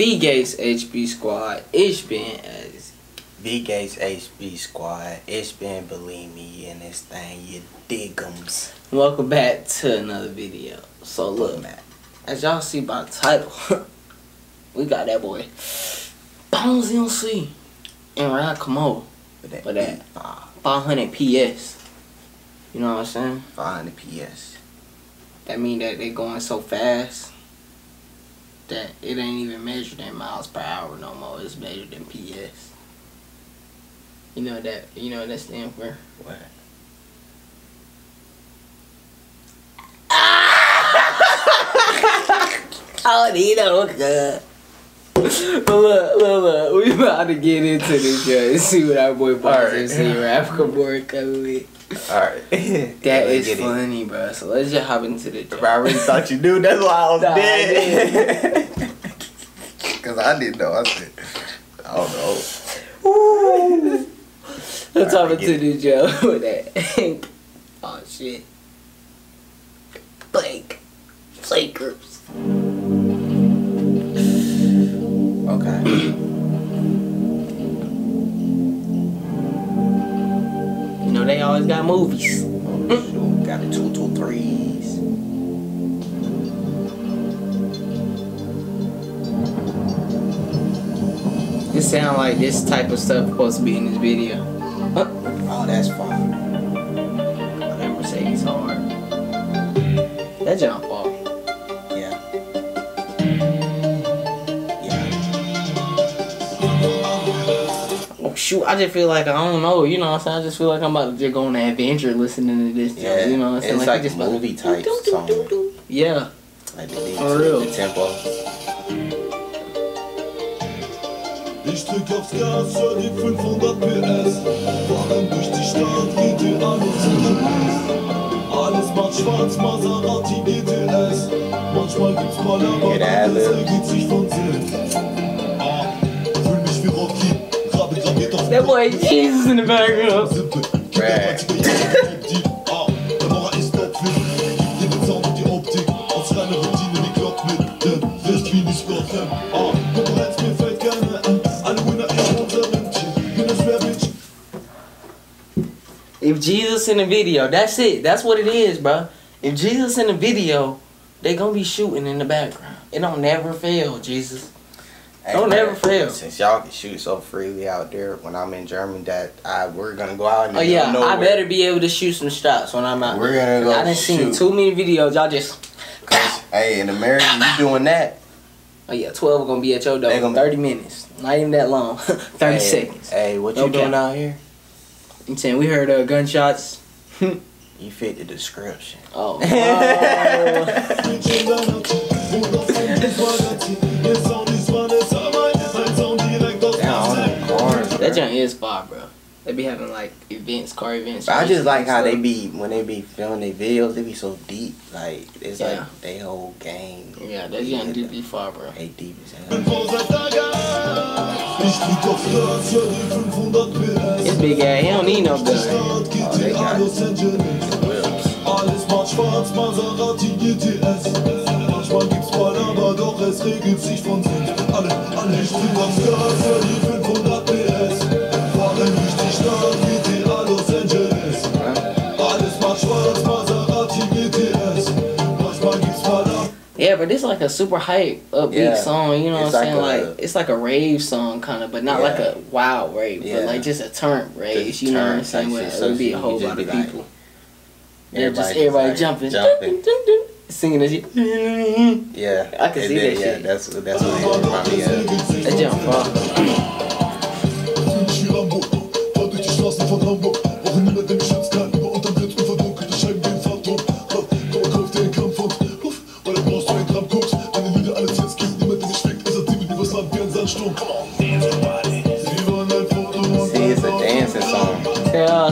The Gays HB Squad, it's been as The Gays HB Squad, it's been Believe Me and this thing, you digums. Welcome back to another video. So look, man, as y'all see by title, we got that boy Bonez MC and Raf Camora for that 500 PS. You know what I'm saying? 500 PS. That mean that they going so fast that it ain't even measured in miles per hour no more. It's measured in PS. You know that. You know what that stands for? What? Ah! Oh, you know, good. Look, look. We about to get into this, yo. And see what our boy Bonez MC Raf Camora coming with. Alright. That is funny, bro. So let's just hop into the joke. I really thought you knew. That's why I was dead. Because I didn't know. I said, I don't know. Ooh. Let's hop into the joke with that. Oh, shit. Blank. Flankers. Okay. They always got movies. Oh, shoot. Got the 223s. It sound like this type of stuff supposed to be in this video. Oh, that's fine. Oh, that Mercedes hard. That jump off. Yeah. Shoot, I just feel like, I don't know, you know what I'm saying? I just feel like I'm about to just go on an adventure listening to this joke, yeah, you know what I'm saying? It's like just movie type song. Yeah. Like the tempo. Ich drück aufs Gas, hör die 500 PS. Fahren durch die Stadt, GTA nur zu. Alles macht schwarz, Maserati, GTS. Manchmal gibt's Baller, das ergibt sich von Sinn. That boy Jesus in the background. If Jesus in the video, that's it. That's what it is, bro. If Jesus in the video, they gonna be shooting in the background. It don't never fail, Jesus. Don't ever fail. Since y'all can shoot so freely out there, when I'm in Germany, that we're gonna go out and oh yeah, I better be able to shoot some shots when I'm out. We're gonna go. I done seen too many videos. Y'all just. Hey, in America, you doing that? Oh yeah, 12 gonna be at your door. Gonna... 30 minutes, not even that long. 30 seconds. Hey, what you doing out here? I'm saying we heard gunshots. You fit the description. Oh. That junk is far, bro. They be having like events, car events. But I just like how they be, when they be filming their videos, they be so deep. Like, it's like they whole game. Yeah, that junk do be far, bro. They deep as hell. It's big ass, he don't need no gun. Oh, they got it. Yeah, but it's like a super hype, upbeat song, you know what I'm saying? Like, it's like a rave song, kind of, but not like a wild rave, but like just a turnt rave, you know what I'm saying? Where it would be a whole lot of people. Yeah, just everybody jumping. Singing that shit. Yeah. I can see that shit. Yeah, that's what it probably is. That jump far.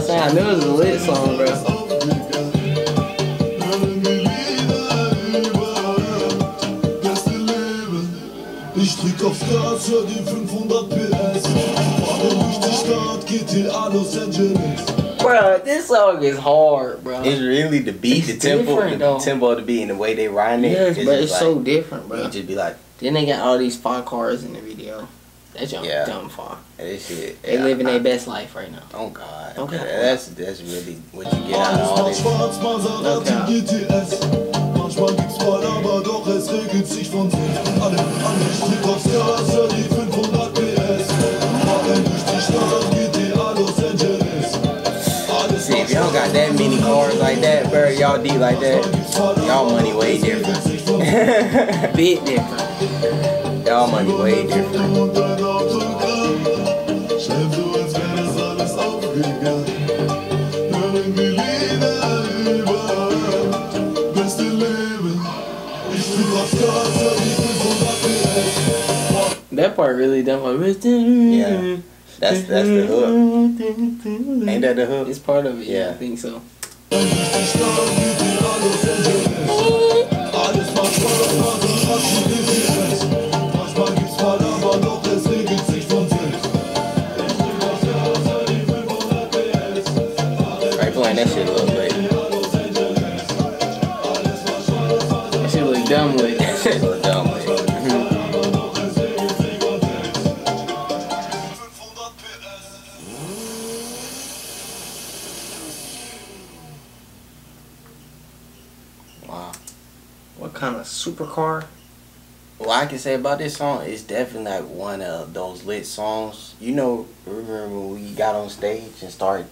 I knew it was a lit song, bro. Bro, this song is hard, bro. It's really the beat, it's the tempo of the beat, and the way they rhyme it. Yes, but it's like, so different, bro. You just be like, then they got all these fun cars in the video. That's y'all dumb far. That shit. They living their best life right now. Oh God. Okay. That's really what you get out of all this. See, if y'all got that many cars like that, bro, y'all deep like that, y'all money way different. Bit different. Y'all money way different. That part really dumb. Yeah, that's the hook. Ain't that the hook? It's part of it. Yeah, I think so. Right, playing that shit a little bit. That shit look dumb with. That shit look dumb with. Wow. What kind of supercar? Well, I can say about this song, it's definitely like one of those lit songs. You know, remember when we got on stage and started...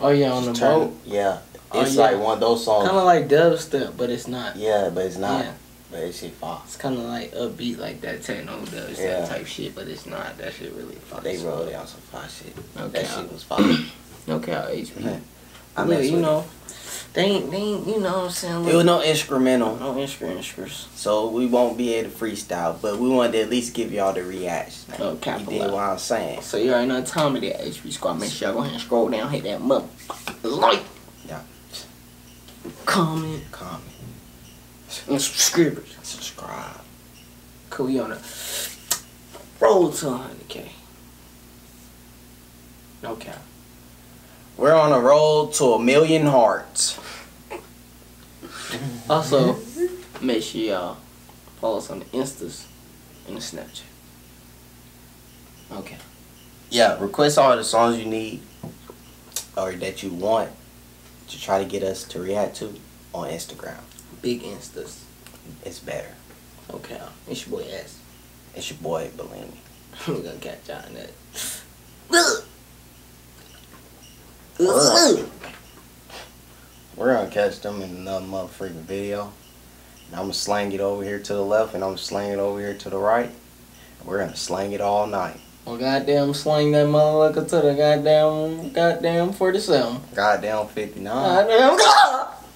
Oh, yeah, on the boat? Yeah. It's like one of those songs. Kind of like dubstep, but it's not. Yeah, but it's not. Yeah. But it's shit fire. It's kind of like upbeat, like that techno dubstep type shit, but it's not. That shit really fire. They rolled out some fire shit. Okay. That shit was fire. Okay, HP. I mean, you know... They ain't, you know what I'm saying? Like, it was no instrumental. No instrumentals. So we won't be able to freestyle, but we wanted to at least give y'all the reaction. Oh, cap. You did what I'm saying. So you already know the time of that HP Squad. Make sure y'all go ahead and scroll down, hit that motherfucking like. Yeah. Comment. And subscribers. Subscribe. Cause we on a roll to 100K. No cap. We're on a roll to 1,000,000 hearts. Also, make sure y'all follow us on the Instas and the Snapchat. Okay. Yeah, request all the songs you need or that you want to try to get us to react to on Instagram. Big Instas. It's better. Okay. It's your boy S. It's your boy, believe me. We're gonna catch y'all in that. We're gonna catch them in another motherfucking video. And I'm gonna slang it over here to the left, and I'm gonna slang it over here to the right. And we're gonna slang it all night. Well, goddamn, slang that motherfucker to the goddamn 47. Goddamn 59. Goddamn.